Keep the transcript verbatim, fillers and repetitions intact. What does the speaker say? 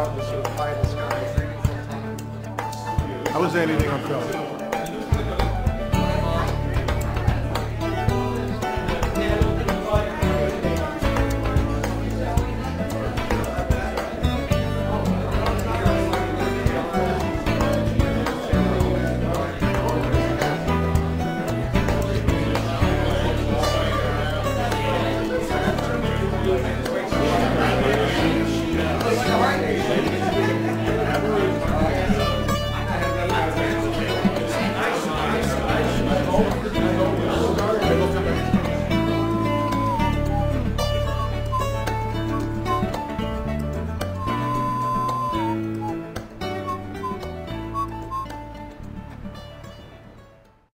out and sort of pie in the sky. How was anything on film?